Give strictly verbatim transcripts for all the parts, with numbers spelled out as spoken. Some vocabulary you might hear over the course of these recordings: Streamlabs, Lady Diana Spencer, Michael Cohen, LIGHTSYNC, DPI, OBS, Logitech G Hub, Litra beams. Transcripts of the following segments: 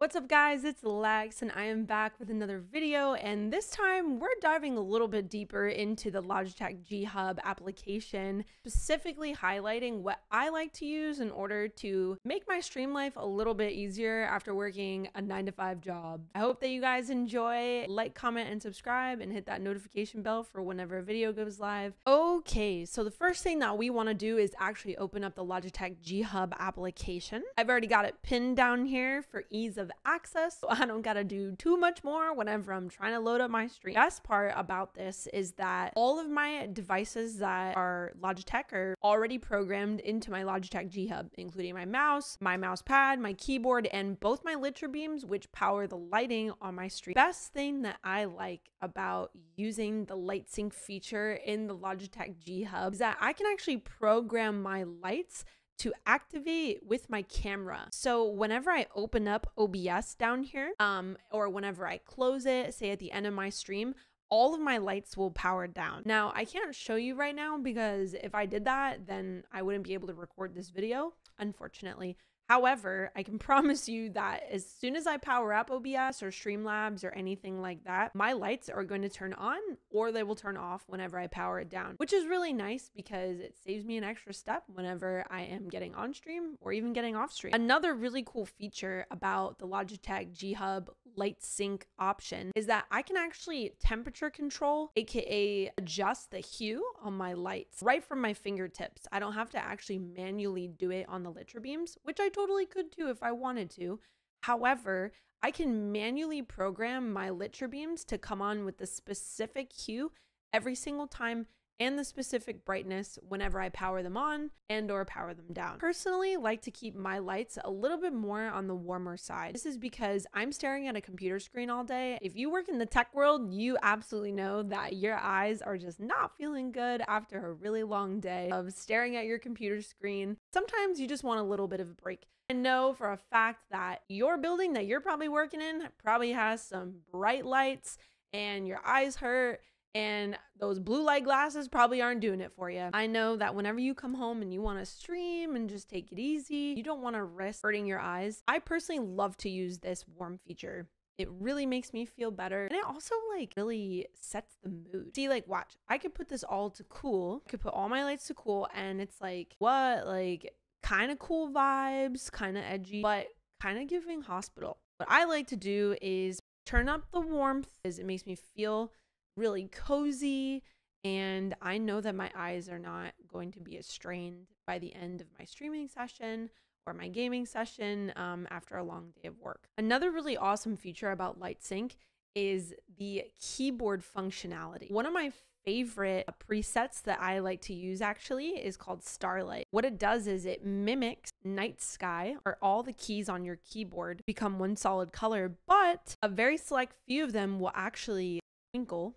What's up guys, it's LIGHTSYNC and I am back with another video, and this time we're diving a little bit deeper into the Logitech G Hub application, specifically highlighting what I like to use in order to make my stream life a little bit easier after working a nine to five job. I hope that you guys enjoy. Like, comment, and subscribe, and hit that notification bell for whenever a video goes live. Okay, so the first thing that we want to do is actually open up the Logitech G Hub application. I've already got it pinned down here for ease of access, so I don't gotta do too much more whenever I'm trying to load up my stream. The best part about this is that all of my devices that are Logitech are already programmed into my Logitech G Hub, including my mouse, my mouse pad, my keyboard, and both my Litra beams, which power the lighting on my stream. Best thing that I like about using the LIGHTSYNC feature in the Logitech G Hub is that I can actually program my lights to activate with my camera. So whenever I open up O B S down here, um, or whenever I close it, say at the end of my stream, all of my lights will power down. Now, I can't show you right now because if I did that, then I wouldn't be able to record this video, unfortunately. However, I can promise you that as soon as I power up O B S or Streamlabs or anything like that, my lights are going to turn on or they will turn off whenever I power it down, which is really nice because it saves me an extra step whenever I am getting on stream or even getting off stream. Another really cool feature about the Logitech G Hub LIGHTSYNC option is that I can actually temperature control, aka adjust the hue on my lights right from my fingertips. I don't have to actually manually do it on the Litra beams, which I totally totally could too if I wanted to. However, I can manually program my Litra beams to come on with the specific hue every single time and the specific brightness whenever I power them on and or power them down. Personally, I like to keep my lights a little bit more on the warmer side. This is because I'm staring at a computer screen all day. If you work in the tech world, you absolutely know that your eyes are just not feeling good after a really long day of staring at your computer screen. Sometimes you just want a little bit of a break. And know for a fact that your building that you're probably working in probably has some bright lights and your eyes hurt, and those blue light glasses probably aren't doing it for you. I know that whenever you come home and you want to stream and just take it easy, you don't want to risk hurting your eyes. I personally love to use this warm feature. It really makes me feel better. And it also like really sets the mood. See, like watch, I could put this all to cool. I could put all my lights to cool and it's like, what? Like kind of cool vibes, kind of edgy, but kind of giving hospital. What I like to do is turn up the warmth because it makes me feel really cozy, and I know that my eyes are not going to be as strained by the end of my streaming session or my gaming session um, after a long day of work. Another really awesome feature about LIGHTSYNC is the keyboard functionality. One of my favorite presets that I like to use actually is called Starlight. What it does is it mimics night sky, or all the keys on your keyboard become one solid color, but a very select few of them will actually twinkle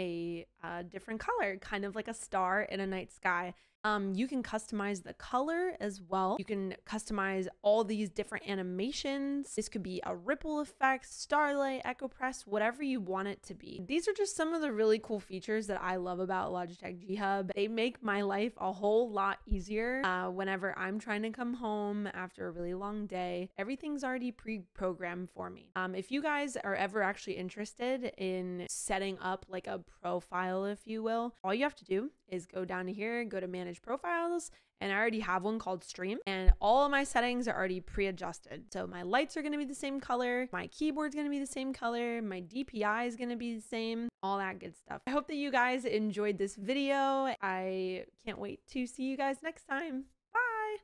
a uh, different color, kind of like a star in a night sky. Um, you can customize the color as well. You can customize all these different animations. This could be a ripple effect, starlight, echo press, whatever you want it to be. These are just some of the really cool features that I love about Logitech G Hub. They make my life a whole lot easier uh, whenever I'm trying to come home after a really long day. Everything's already pre-programmed for me. Um, if you guys are ever actually interested in setting up like a profile, if you will, all you have to do is go down to here, go to manage profiles, and I already have one called stream, and all of my settings are already pre-adjusted. So my lights are going to be the same color, my keyboard's going to be the same color, my D P I is going to be the same, all that good stuff. I hope that you guys enjoyed this video. I can't wait to see you guys next time.